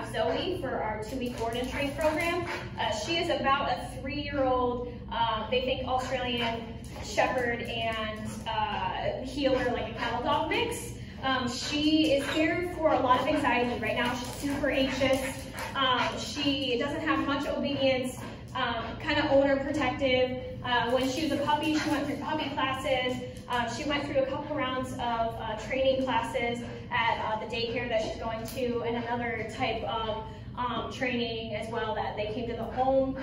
have Zoey for our 2-week awareness training program. She is about a 3-year-old, they think Australian Shepherd and Heeler, like a cattle dog mix. She is here for a lot of anxiety right now. She's super anxious. She doesn't have much obedience, kind of owner protective. When she was a puppy, she went through puppy classes. She went through a couple rounds of training classes at the daycare that she's going to, and another type of training as well that they came to the home.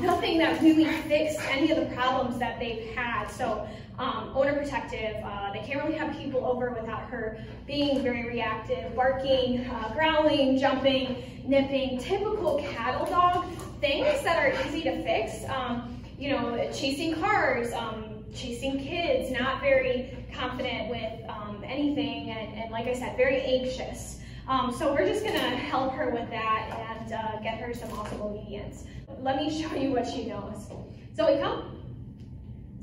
Nothing that really fixed any of the problems that they've had. So owner protective, they can't really have people over without her being very reactive, barking, growling, jumping, nipping, typical cattle dog things that are easy to fix. You know, chasing cars, chasing kids, not very confident with anything, and like I said, very anxious. So we're just gonna help her with that and get her some awesome obedience. Let me show you what she knows. Zoey, come.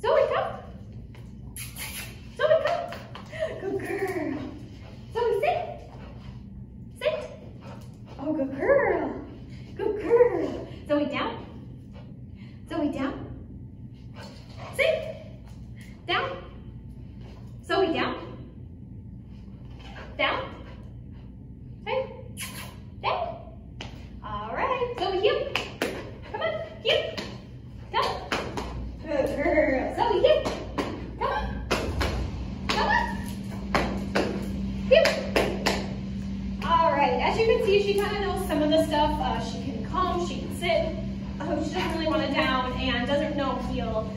Zoey, come. Zoey, come. Good girl. Zoey, sit. Sit. Oh, good girl. Good girl. Zoey, down. Zoey, down. Sit. Down. Zoey, down. Down. Hey. Down. All right. Zoey, hip. Come on. Hip. Down. Good girl. Zoey, hip. Come on. Come on. Hip. All right. As you can see, she kind of knows some of the stuff. She can come. She can sit. She doesn't really want to down and doesn't know heel.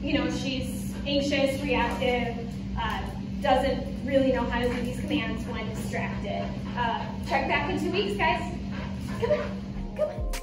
You know, she's anxious, reactive, doesn't really know how to do these commands when distracted. Check back in 2 weeks, guys. Come on, come on.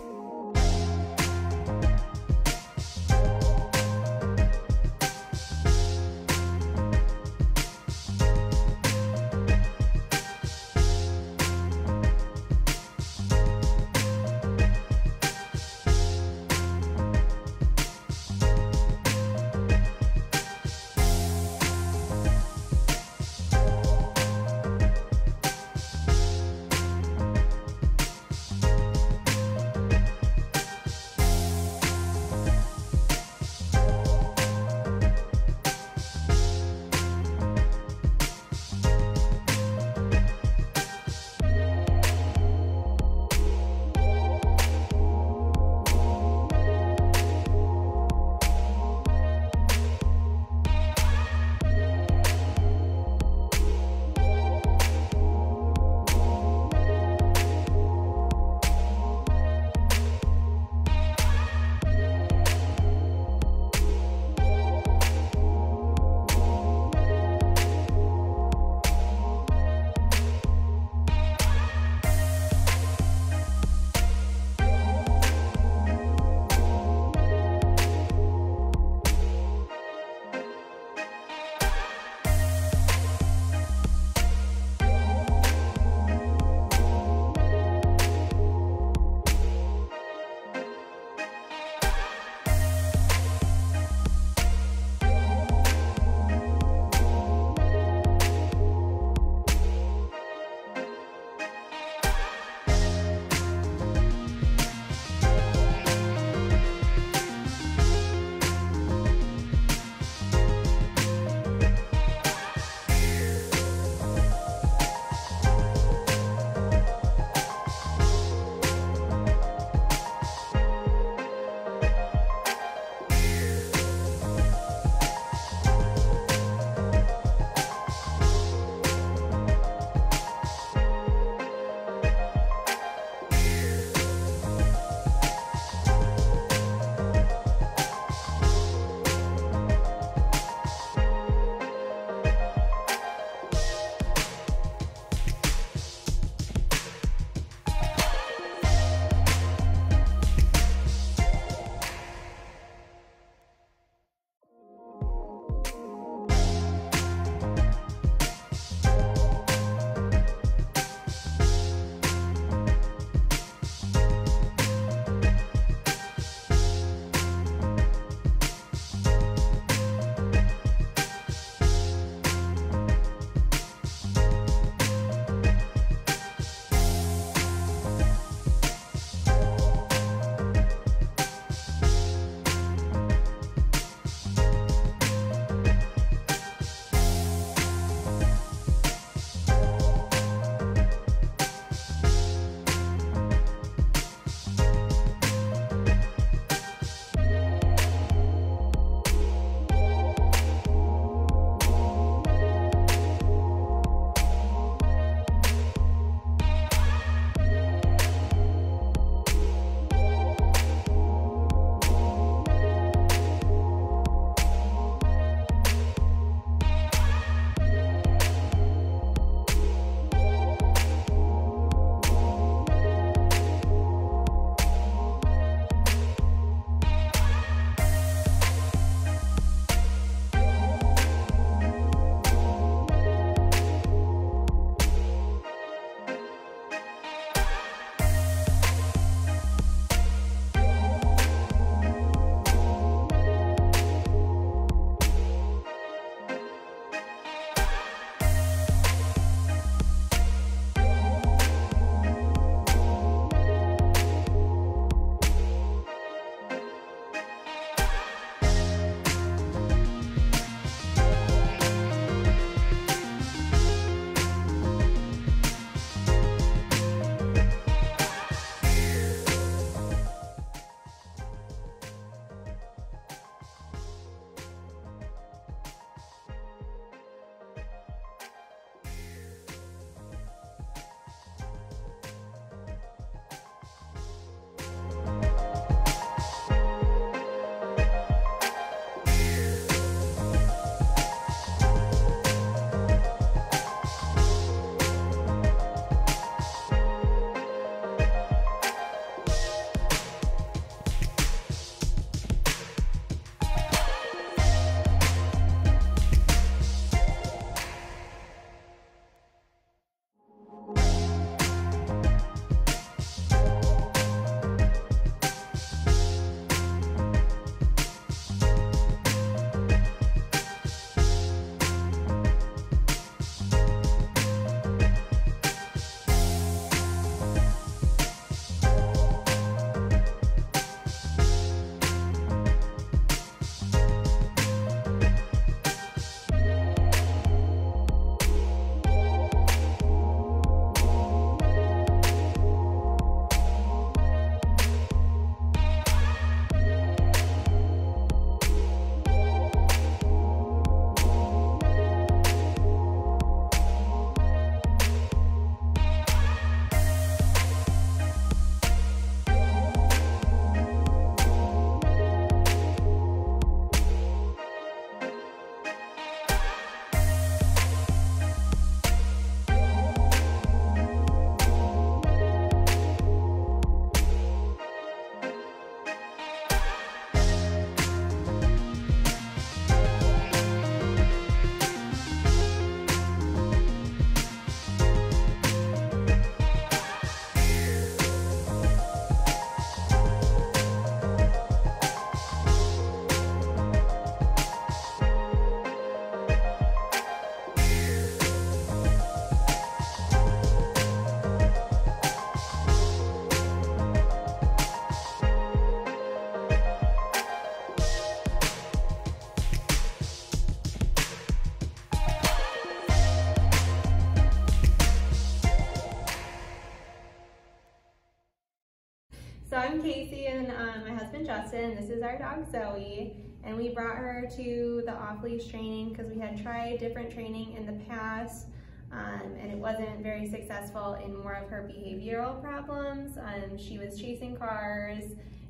So I'm Casey and my husband Justin, and this is our dog Zoey, and we brought her to the off-leash training because we had tried different training in the past and it wasn't very successful in more of her behavioral problems. She was chasing cars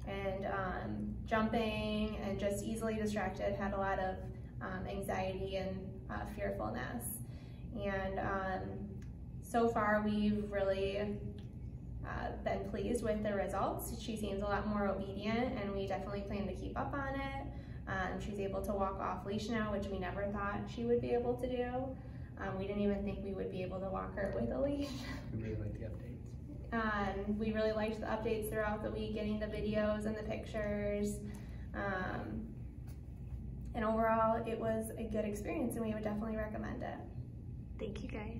and jumping and just easily distracted, had a lot of anxiety and fearfulness. And so far we've really been pleased with the results. She seems a lot more obedient, and we definitely plan to keep up on it. She's able to walk off leash now, which we never thought she would be able to do. We didn't even think we would be able to walk her with a leash. We really like the updates. We really liked the updates throughout the week, getting the videos and the pictures. And overall, it was a good experience, and we would definitely recommend it. Thank you, guys.